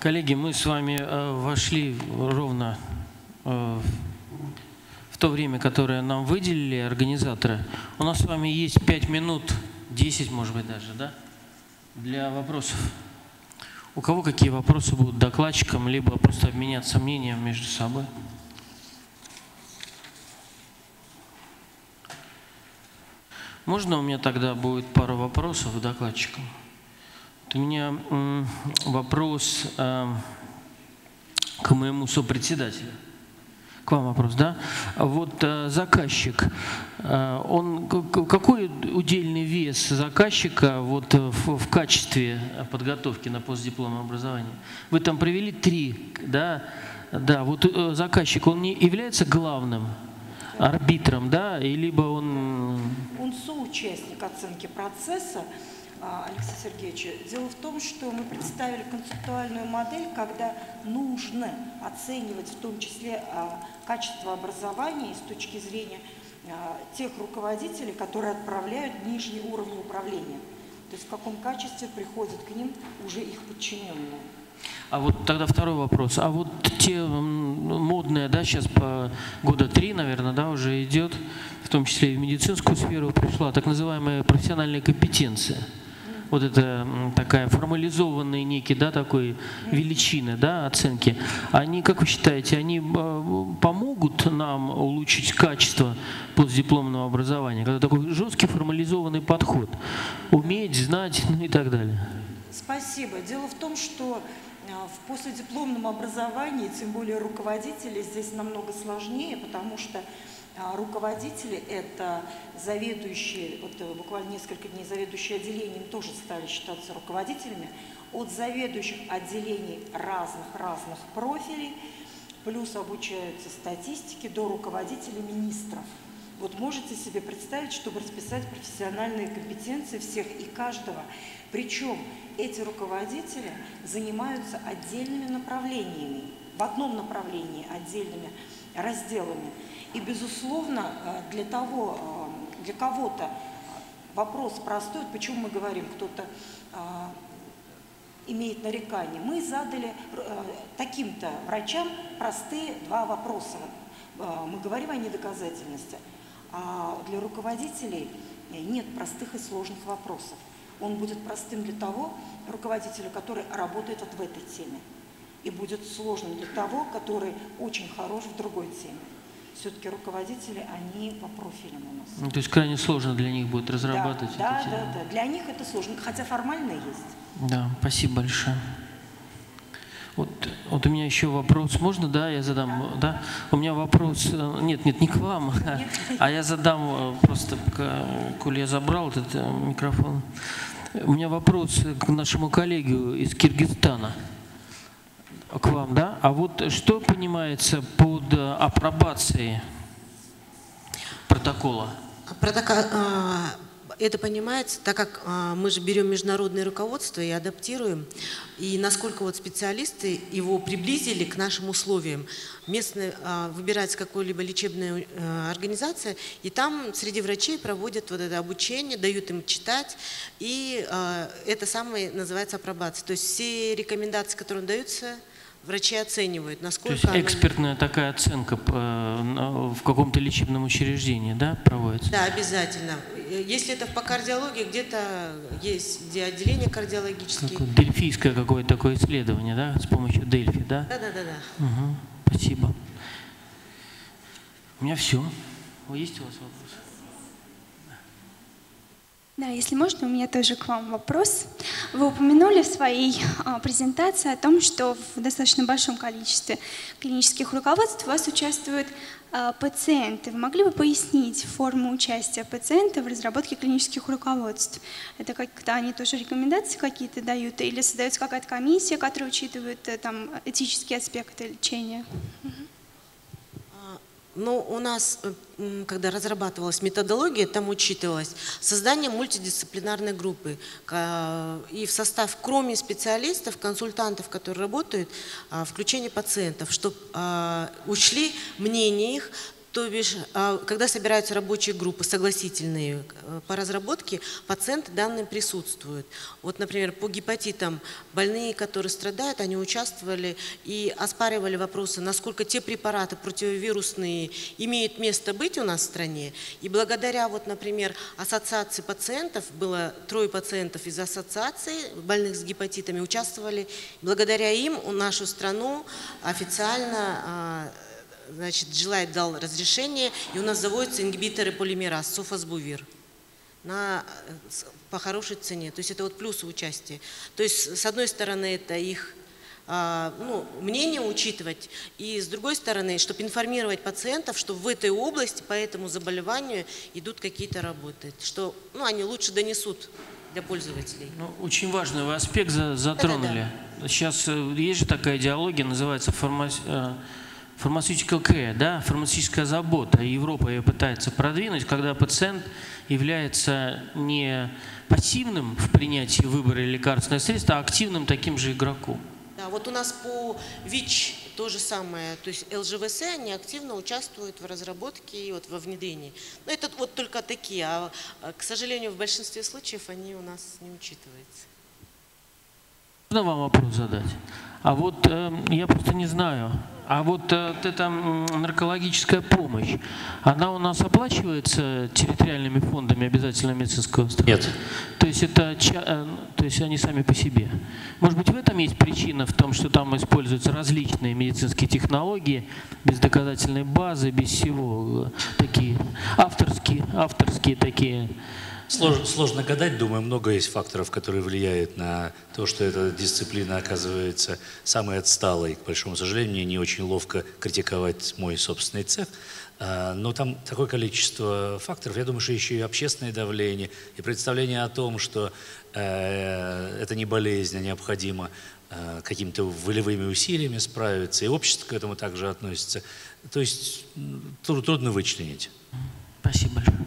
Коллеги, мы с вами вошли ровно в то время, которое нам выделили организаторы. У нас с вами есть 5 минут, 10, может быть, даже, да, для вопросов. У кого какие вопросы будут докладчикам, либо просто обменяться мнением между собой? Можно у меня тогда будет пару вопросов к докладчикам? У меня вопрос к моему сопредседателю. К вам вопрос, да? Вот заказчик, он, какой удельный вес заказчика вот в качестве подготовки на постдипломное образование? Вы там провели 3, да? Да, вот заказчик, он не является главным арбитром, да? Либо он… Он соучастник оценки процесса. Алексей Сергеевич, дело в том, что мы представили концептуальную модель, когда нужно оценивать в том числе качество образования с точки зрения тех руководителей, которые отправляют нижние уровни управления. То есть в каком качестве приходят к ним уже их подчиненные. А вот тогда второй вопрос. А вот те модные, да, сейчас по года 3, наверное, да, уже идет, в том числе и в медицинскую сферу пришла, так называемая профессиональная компетенция. Вот это такая формализованная некий, да, такой величины, да, оценки. Они, как вы считаете, они помогут нам улучшить качество постдипломного образования? Когда такой жесткий формализованный подход. Уметь, знать, ну и так далее. Спасибо. Дело в том, что в последипломном образовании, тем более руководители, здесь намного сложнее, потому что руководители – это заведующие, вот буквально несколько дней заведующие отделением тоже стали считаться руководителями, от заведующих отделений разных профилей, плюс обучаются статистике, до руководителей министров. Вот можете себе представить, чтобы расписать профессиональные компетенции всех и каждого. Причем эти руководители занимаются отдельными направлениями, в одном направлении отдельными разделами. И, безусловно, для того, для кого-то вопрос простой, почему мы говорим, кто-то имеет нарекание. Мы задали таким-то врачам простые 2 вопроса. Мы говорим о недоказательности. А для руководителей нет простых и сложных вопросов. Он будет простым для того руководителя, который работает в этой теме. И будет сложным для того, который очень хорош в другой теме. Все-таки руководители, они по профилям у нас. Ну, то есть крайне сложно для них будет разрабатывать. Да, эти темы. Для них это сложно, хотя формально есть. Да, спасибо большое. Вот у меня еще вопрос, можно, да, я задам, да? У меня вопрос, нет, не к вам, а я задам просто, коль я забрал этот микрофон. У меня вопрос к нашему коллеге из Киргизстана, к вам, да? А вот что понимается под апробацией протокола? Это понимается, так как мы же берем международное руководство и адаптируем, и насколько вот специалисты его приблизили к нашим условиям. Местно выбирается какая-либо лечебная организация, и там среди врачей проводят вот это обучение, дают им читать, и это самое называется апробация. То есть все рекомендации, которые даются, врачи оценивают, насколько… То есть экспертная такая оценка в каком-то лечебном учреждении, да, проводится? Да, обязательно. Если это по кардиологии, где-то есть где отделение кардиологические. Как дельфийское какое-то такое исследование, да, с помощью Дельфи, да? Да. Угу, спасибо. У меня все. Есть у вас вопросы? Да, если можно, у меня тоже к вам вопрос. Вы упомянули в своей презентации о том, что в достаточно большом количестве клинических руководств у вас участвуют пациенты. Вы могли бы пояснить форму участия пациента в разработке клинических руководств? Это когда они тоже рекомендации какие-то дают или создается какая-то комиссия, которая учитывает там этические аспекты лечения? Но у нас, когда разрабатывалась методология, там учитывалось создание мультидисциплинарной группы. И в состав, кроме специалистов, консультантов, которые работают, включение пациентов, чтобы учли мнение их, То бишь, когда собираются рабочие группы согласительные по разработке, пациенты данные присутствуют. Вот, например, по гепатитам больные, которые страдают, они участвовали и оспаривали вопросы, насколько те препараты противовирусные имеют место быть у нас в стране. И благодаря, вот, например, ассоциации пациентов, было 3 пациентов из ассоциации больных с гепатитами участвовали. Благодаря им нашу страну официально... Значит, Желает дал разрешение, и у нас заводятся ингибиторы полимераз, софазбувир, по хорошей цене. То есть это вот плюсы участия. То есть с одной стороны это их мнение учитывать, и с другой стороны, чтобы информировать пациентов, что в этой области по этому заболеванию идут какие-то работы, что они лучше донесут для пользователей. Очень важный вы аспект затронули. Да. Сейчас есть же такая идеология, называется Pharmaceutical care, да, фармацевтическая забота. Европа ее пытается продвинуть, когда пациент является не пассивным в принятии выбора лекарственных средств, а активным таким же игроком. Да, вот у нас по ВИЧ то же самое. То есть ЛЖВС, они активно участвуют в разработке и вот во внедрении. Но это вот только такие, а, к сожалению, в большинстве случаев они у нас не учитываются. Можно вам вопрос задать? А вот я просто не знаю. А вот эта наркологическая помощь, она у нас оплачивается территориальными фондами обязательного медицинского страхования? Нет. То есть, они сами по себе. Может быть, в этом есть причина, в том, что там используются различные медицинские технологии, без доказательной базы, без всего, такие авторские такие. Сложно гадать, думаю, много есть факторов, которые влияют на то, что эта дисциплина оказывается самой отсталой. К большому сожалению, мне не очень ловко критиковать мой собственный цех, но там такое количество факторов. Я думаю, что еще и общественное давление, и представление о том, что это не болезнь, а необходимо какими-то волевыми усилиями справиться, и общество к этому также относится. То есть трудно вычленить. Спасибо большое.